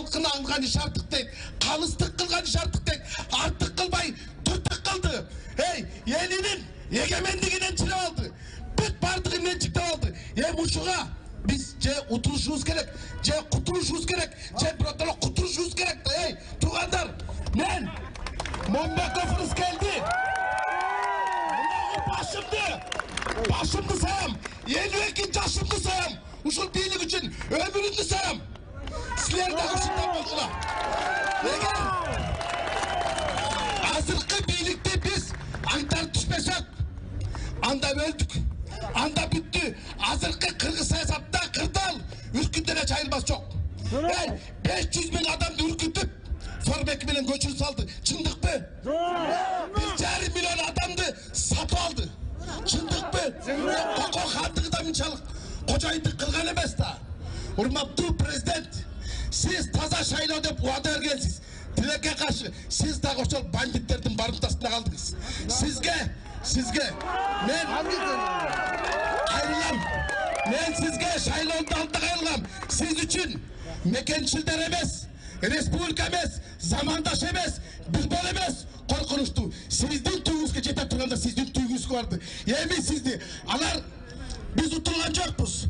халқын аңған шартықтек, қалыстық қылған шартықтек, артық қылбай, тұртық қылды. Ей, елінің егемендігінен чілі алды, бүт бардығыннен чікті алды. Ей, мұшыға biz ce oturuşumuz gerek, ce kuturuşumuz gerek, ce bıraklarla kuturuşumuz gerek de. Ey, tuğandar, men, bomba kafanız geldi. Başımdı sayam, 52 yaşımdı sayam, uşul birlik için ömrümdü sayam. Sizler de ışıktan boşuna. Eğer hazırkı birlikte biz aydan düşmesek, anda öldük, anda bitti. Hazırkı Kırgız hesapta kırdal, ürküntüne çayılmaz çok. Hey, 500 bin adam ürküntüp, Forbek milyon göçünü saldı, çındık mı? Bir cari milyon adamdı, sapı aldı. Çındık mı? Koko kandığı da minçalık. Kocaydı kırgan emez da. Urmabdu prezident, siz taza şayla deyip uada ergensiz. Dilek'e karşı siz de koşal banditlerden barıntasına kaldınız. Sizge, ben ayrılam. Ben sizge şayla ondan ayrılam. Siz için mekençilder emez, respublik emez, zamandaş emez, bilbol emez. Korkunuştu. Sizden tüyüzge jetip durganda sizden tüyüzge vardı. Yemin sizdi. Alar biz uturlanacakpız.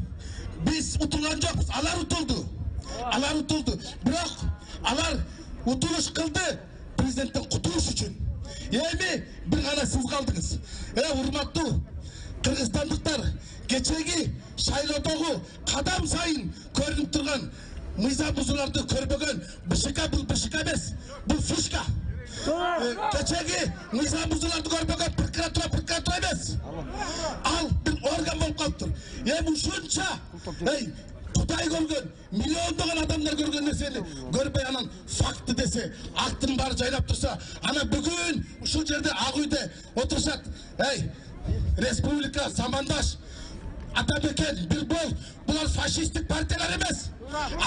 Alar uturdu. Bırak alar uturuş kıldı. Prezidentten kuturuş için. Yemin bir gana siz kaldınız. Hurmatlı Kırgızstanlıklar geçegi şaylotoğu kadam sayın körünüp durgan mıza buzulardı körbögön bışıka bul bışıka bes. Bu fışka. Keçegi nizam buzulardı görmekten pırkatura emez. Al bir organ bol kalktır. Hem uşunca Kutay görgün, milyonluğun adamlar görgün deseni görmey anan faktı dese, aktın bari caylap dursa. Ana bugün şu yerde Ağuy'da otursak Respublika, Samandaş Atabeken, Birbol bunlar faşistik partiler emez.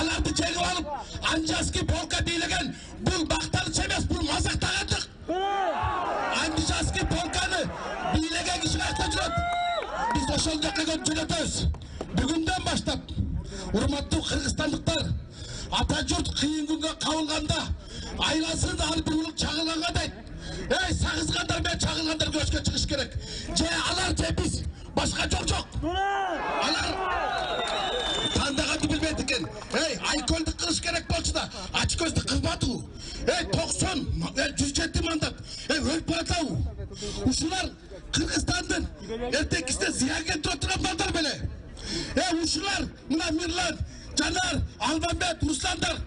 Alardı çeki alıp Ancaski, Polka deylegen bul baktanı çemez, bul mazak dağıdık. Ancaski, Polka'nı deylegen kişiye akta biz o şol dakika cüretöz. Bugünden başlap urmatlı Kırgızstanlıklar Atajurt kıyın günge kavulganda aylasını da alıp bir çağılganga deyip ey sağızganlar ben çağılganlar göçke çıkış gerek. Ce alar ce biz başka çok çok. Alar tandağanı bilmedikken aykölde kılıç gerek bolçuda aç gözde kılmadı. 90 107 mandat ölüp baratla uşular Kırgızstan'dan ertekiste ziyaget oturan bandar böyle. Uşular, Mınamirlar, Canar, Almanbet, Ruslandar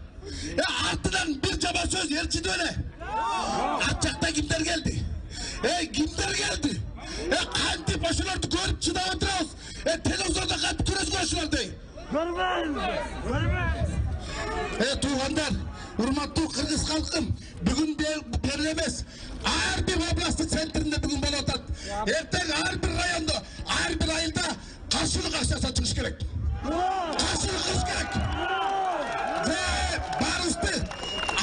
arttıdan bir caba söz elçide öyle. Atçakta kimler geldi? Kimler geldi? Kanti başılardı görüp çıda oturuyoruz. Televizyonda kanti kürüz başılardı. Tuğandar, urmatlı Kırgız halkım bugün belirlemez. Ağır bir oblastı sentrinde bugün bana otat. Erten ağır bir rayonda, ağır bir ayında karşılık aşağısa çıkış gerek. Karşılık çıkış gerek. Ve barıştı.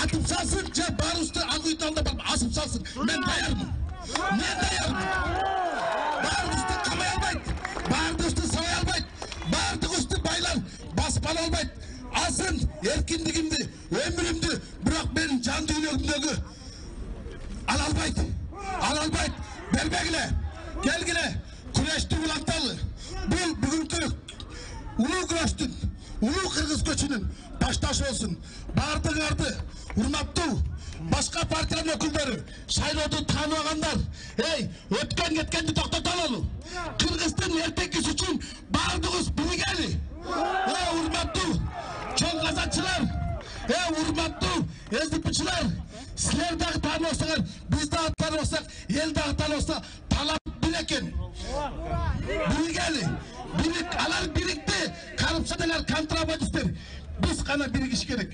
Atıp salsın, barıştı. Akıytan'da asıp salsın. Ben dayarım. Barıştı kamayalmaydı. Barıştı savayalmaydı. Barıştı üstü baylar. Basman olmaydı. Asın erkinlikimdi, ömrümdü. Bırak benim can düğünümdeki. Alalbaydı. Berbegile. Gelgile. Güreşti ulantalı. Bu bugünkü ulu güreştin, ulu Kırgız göçünün baştaş olsun. Bardı gardı, urmattu, başka partilerin okulları, saylodu tanıyanlar, ötken gitkendi toktatalı. Kırgız'ın ertekisi için bardığız bilgeli. Urmattu, çoğazatçılar, urmattu, ezdipiçiler, sizler de tanıyorsanız, biz de tanıyorsak, el de tanıyorsa, talap bilekin. Bilgeli, alar birikti, karıpsadeler, kontrabandistler. Biz kana birikiş gerek.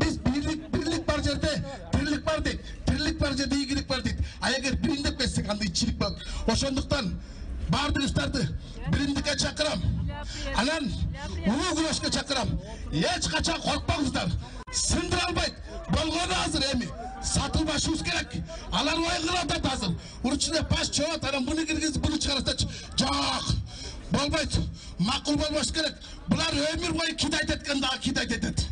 Biz birlik var cerde, birlik var deyip, iyilik var deyip. Eğer birindik bessek anda içilik var. Oşunduktan bardı üstlerdi, birindike çakıram. Alan, ulu güreşke çakıram. Hiç kaçak korkmağızlar. Sındır albayt, bolgonu hazır emi. Satılbaşımız gerek. Alar oygılar da hazır. Urçine baş çoğut, anam bunu girgiz, bunu çıkarırsa. Çok, bolbayt, makul bolbaş gerek. bular ömür boyu kidayet etkende kidayet etdi.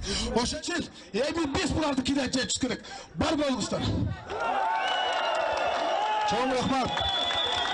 Oşun uchun emin biz bularni kidayet etish kerak. Bar bo'lingizlar. Cho'ng rahmat.